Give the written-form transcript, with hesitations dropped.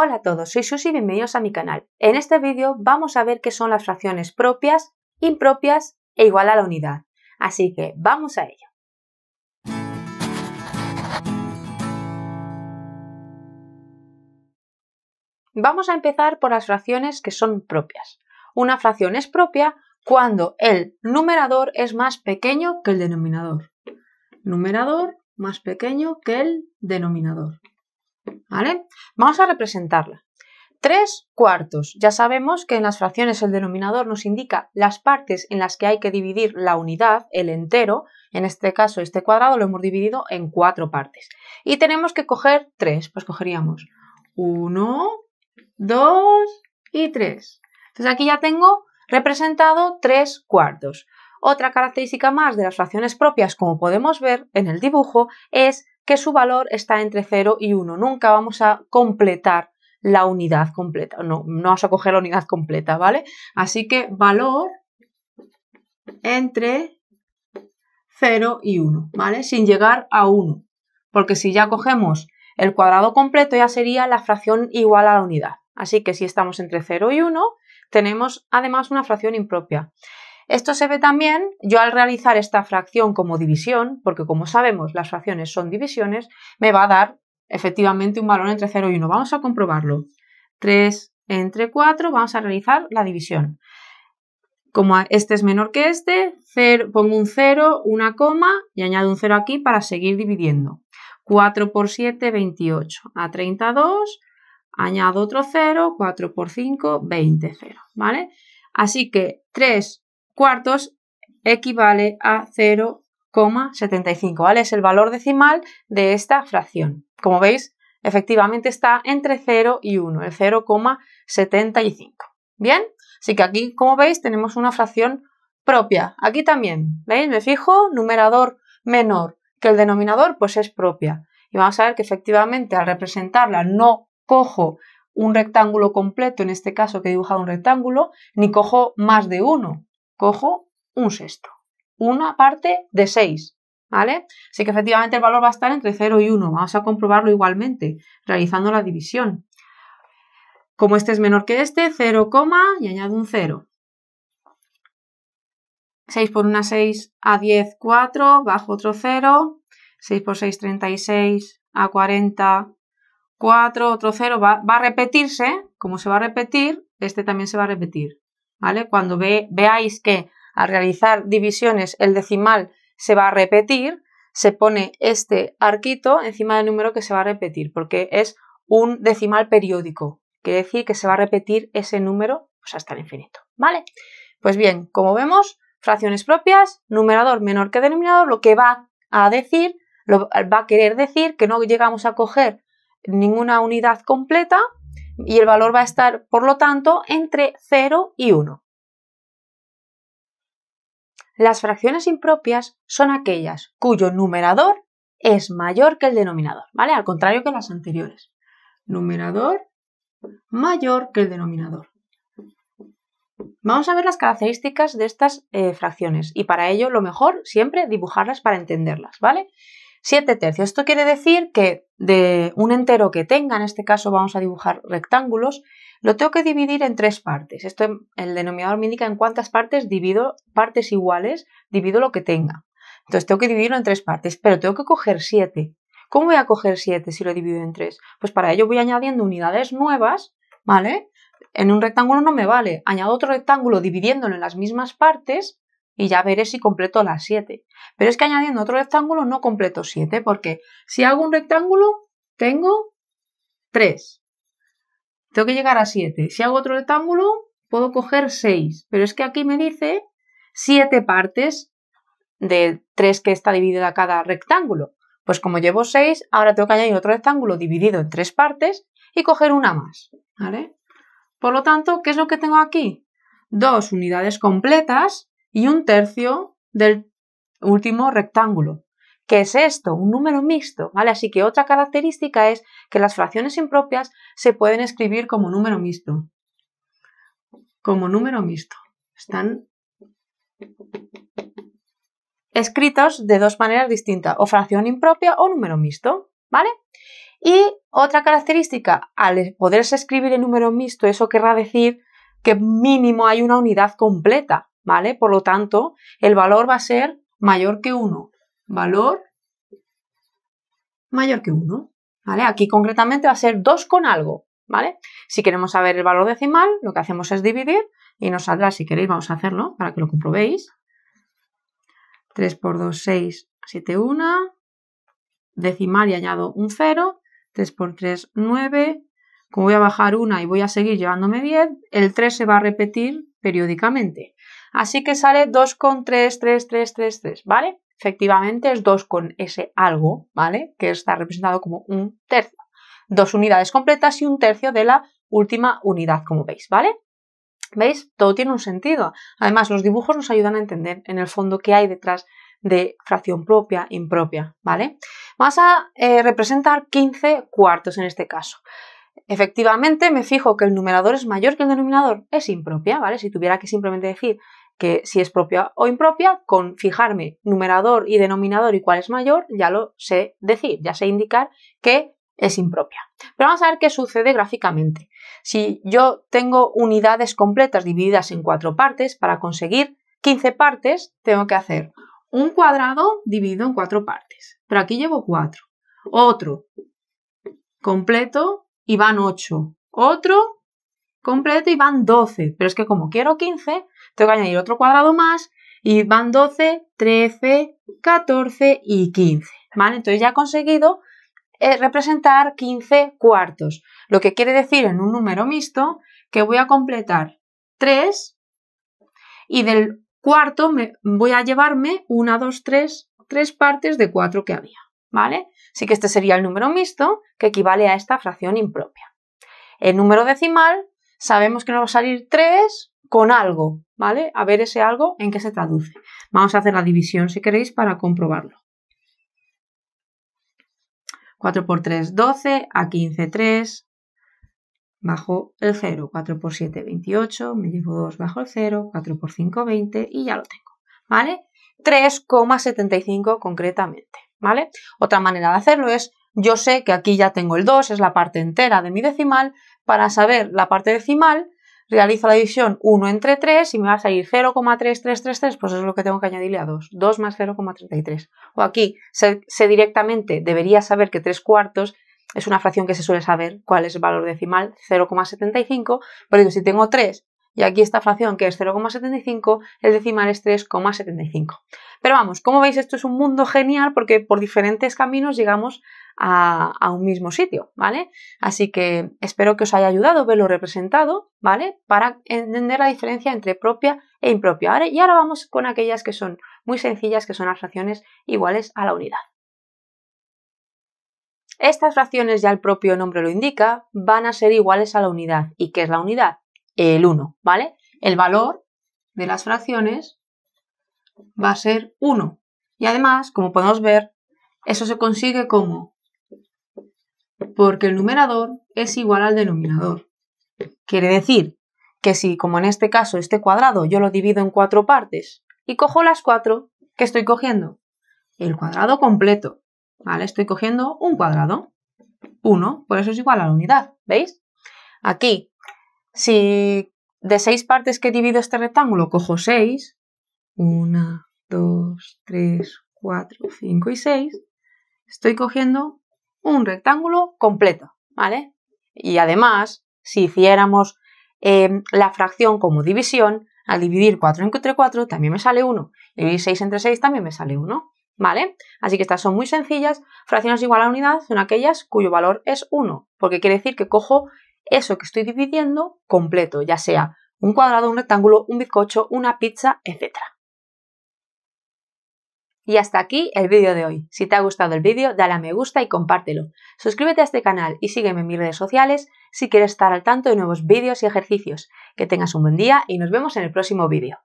Hola a todos, soy Susi y bienvenidos a mi canal. En este vídeo vamos a ver qué son las fracciones propias, impropias e igual a la unidad. Así que vamos a ello. Vamos a empezar por las fracciones que son propias. Una fracción es propia cuando el numerador es más pequeño que el denominador. Numerador más pequeño que el denominador. ¿Vale? Vamos a representarla. 3/4. Ya sabemos que en las fracciones el denominador nos indica las partes en las que hay que dividir la unidad, el entero. En este caso, este cuadrado lo hemos dividido en 4 partes. Y tenemos que coger 3. Pues cogeríamos 1, 2 y 3. Entonces aquí ya tengo representado 3/4. Otra característica más de las fracciones propias, como podemos ver en el dibujo, es que su valor está entre 0 y 1. Nunca vamos a completar la unidad completa. No vamos a coger la unidad completa, ¿vale? Así que valor entre 0 y 1, ¿vale? Sin llegar a 1. Porque si ya cogemos el cuadrado completo, ya sería la fracción igual a la unidad. Así que si estamos entre 0 y 1, tenemos además una fracción impropia. Esto se ve también, yo al realizar esta fracción como división, porque como sabemos las fracciones son divisiones, me va a dar efectivamente un valor entre 0 y 1. Vamos a comprobarlo. 3 entre 4, vamos a realizar la división. Como este es menor que este, pongo un 0, una coma y añado un 0 aquí para seguir dividiendo. 4 por 7, 28. A 32, añado otro 0, 4 por 5, 20, 0. ¿Vale? Así que 3/4 equivale a 0,75, ¿vale? Es el valor decimal de esta fracción. Como veis, efectivamente está entre 0 y 1, el 0,75. ¿Bien? Así que aquí, como veis, tenemos una fracción propia. Aquí también, ¿veis? Me fijo, numerador menor que el denominador, pues es propia. Y vamos a ver que efectivamente al representarla no cojo un rectángulo completo, en este caso que he dibujado un rectángulo, ni cojo más de 1. Cojo un sexto, una parte de 6, ¿vale? Así que efectivamente el valor va a estar entre 0 y 1. Vamos a comprobarlo igualmente, realizando la división. Como este es menor que este, 0, y añado un 0. 6 por 1, 6, a 10, 4, bajo otro 0. 6 por 6, 36, a 40, 4, otro 0. Va a repetirse, como se va a repetir, este también se va a repetir. ¿Vale? Cuando veáis que al realizar divisiones el decimal se va a repetir, se pone este arquito encima del número que se va a repetir, porque es un decimal periódico. Quiere decir que se va a repetir ese número pues hasta el infinito. ¿Vale? Pues bien, como vemos, fracciones propias, numerador menor que denominador, lo que va a decir, va a querer decir que no llegamos a coger ninguna unidad completa, y el valor va a estar, por lo tanto, entre 0 y 1. Las fracciones impropias son aquellas cuyo numerador es mayor que el denominador, ¿vale? Al contrario que las anteriores. Numerador mayor que el denominador. Vamos a ver las características de estas fracciones y para ello lo mejor siempre dibujarlas para entenderlas, ¿vale? 7/3. Esto quiere decir que de un entero que tenga, en este caso vamos a dibujar rectángulos, lo tengo que dividir en 3 partes. Esto, el denominador me indica en cuántas partes divido, partes iguales, divido lo que tenga. Entonces tengo que dividirlo en 3 partes, pero tengo que coger 7. ¿Cómo voy a coger 7 si lo divido en 3? Pues para ello voy añadiendo unidades nuevas, ¿vale? En un rectángulo no me vale. Añado otro rectángulo dividiéndolo en las mismas partes, y ya veré si completo las 7. Pero es que añadiendo otro rectángulo no completo 7, porque si hago un rectángulo tengo 3. Tengo que llegar a 7. Si hago otro rectángulo puedo coger 6. Pero es que aquí me dice 7 partes de 3 que está dividida cada rectángulo. Pues como llevo 6, ahora tengo que añadir otro rectángulo dividido en 3 partes y coger una más, ¿vale? Por lo tanto, ¿qué es lo que tengo aquí? 2 unidades completas. Y 1/3 del último rectángulo. ¿Qué es esto? Un número mixto, ¿vale? Así que otra característica es que las fracciones impropias se pueden escribir como número mixto. Como número mixto. Están escritos de dos maneras distintas, o fracción impropia o número mixto, ¿vale? Y otra característica, al poderse escribir en número mixto, eso querrá decir que mínimo hay una unidad completa, ¿vale? Por lo tanto, el valor va a ser mayor que 1. Valor mayor que 1, ¿vale? Aquí concretamente va a ser 2 con algo, ¿vale? Si queremos saber el valor decimal, lo que hacemos es dividir y nos saldrá, si queréis, vamos a hacerlo para que lo comprobéis. 3 por 2, 6, 7, 1, decimal y añado un 0, 3 por 3, 9, como voy a bajar una y voy a seguir llevándome 10, el 3 se va a repetir periódicamente. Así que sale 2 con 3, 3, 3, 3, 3, ¿vale? Efectivamente es 2 con ese algo, ¿vale? Que está representado como un tercio. 2 unidades completas y un tercio de la última unidad, como veis, ¿vale? ¿Veis? Todo tiene un sentido. Además, los dibujos nos ayudan a entender en el fondo qué hay detrás de fracción propia, impropia, ¿vale? Vamos a representar 15 cuartos en este caso. Efectivamente, me fijo que el numerador es mayor que el denominador, es impropia, ¿vale? Si tuviera que simplemente decir que si es propia o impropia, con fijarme numerador y denominador y cuál es mayor, ya lo sé decir, ya sé indicar que es impropia. Pero vamos a ver qué sucede gráficamente. Si yo tengo unidades completas divididas en 4 partes, para conseguir 15 partes tengo que hacer un cuadrado dividido en 4 partes. Pero aquí llevo 4. Otro completo y van 8. Otro completo y van 12. Pero es que como quiero 15, tengo que añadir otro cuadrado más y van 12, 13, 14 y 15. ¿Vale? Entonces ya he conseguido representar 15 cuartos, lo que quiere decir en un número mixto que voy a completar 3 y del cuarto voy a llevarme 1, 2, 3, 3 partes de 4 que había, ¿vale? Así que este sería el número mixto que equivale a esta fracción impropia. El número decimal sabemos que nos va a salir 3 con algo, ¿vale? A ver ese algo en qué se traduce. Vamos a hacer la división si queréis para comprobarlo. 4 por 3, 12, a 15, 3, bajo el 0, 4 por 7, 28, me llevo 2 bajo el 0, 4 por 5, 20 y ya lo tengo, ¿vale? 3,75 concretamente, ¿vale? Otra manera de hacerlo es, yo sé que aquí ya tengo el 2, es la parte entera de mi decimal, para saber la parte decimal, realizo la división 1 entre 3 y me va a salir 0,3333, pues eso es lo que tengo que añadirle a 2. 2 más 0,33. O aquí se directamente debería saber que 3 cuartos es una fracción que se suele saber cuál es el valor decimal, 0,75, pero digo, si tengo 3 y aquí esta fracción que es 0,75, el decimal es 3,75. Pero vamos, como veis esto es un mundo genial porque por diferentes caminos llegamos a un mismo sitio, ¿vale? Así que espero que os haya ayudado verlo representado, ¿vale? Para entender la diferencia entre propia e impropia. ¿Vale? Y ahora vamos con aquellas que son muy sencillas, que son las fracciones iguales a la unidad. Estas fracciones, ya el propio nombre lo indica, van a ser iguales a la unidad. ¿Y qué es la unidad? El 1, ¿vale? El valor de las fracciones va a ser 1. Y además, como podemos ver, eso se consigue como porque el numerador es igual al denominador. Quiere decir que si, como en este caso, este cuadrado yo lo divido en 4 partes y cojo las 4, ¿qué estoy cogiendo? El cuadrado completo, ¿vale? Estoy cogiendo un cuadrado, 1, por eso es igual a la unidad, ¿veis? Aquí, si de 6 partes que divido este rectángulo cojo 6, 1, 2, 3, 4, 5 y 6, estoy cogiendo un rectángulo completo, ¿vale? Y además, si hiciéramos la fracción como división, al dividir 4 entre 4 también me sale 1, dividir 6 entre 6 también me sale 1, ¿vale? Así que estas son muy sencillas. Fracciones igual a unidad son aquellas cuyo valor es 1, porque quiere decir que cojo eso que estoy dividiendo completo, ya sea un cuadrado, un rectángulo, un bizcocho, una pizza, etc. Y hasta aquí el vídeo de hoy. Si te ha gustado el vídeo, dale a me gusta y compártelo. Suscríbete a este canal y sígueme en mis redes sociales si quieres estar al tanto de nuevos vídeos y ejercicios. Que tengas un buen día y nos vemos en el próximo vídeo.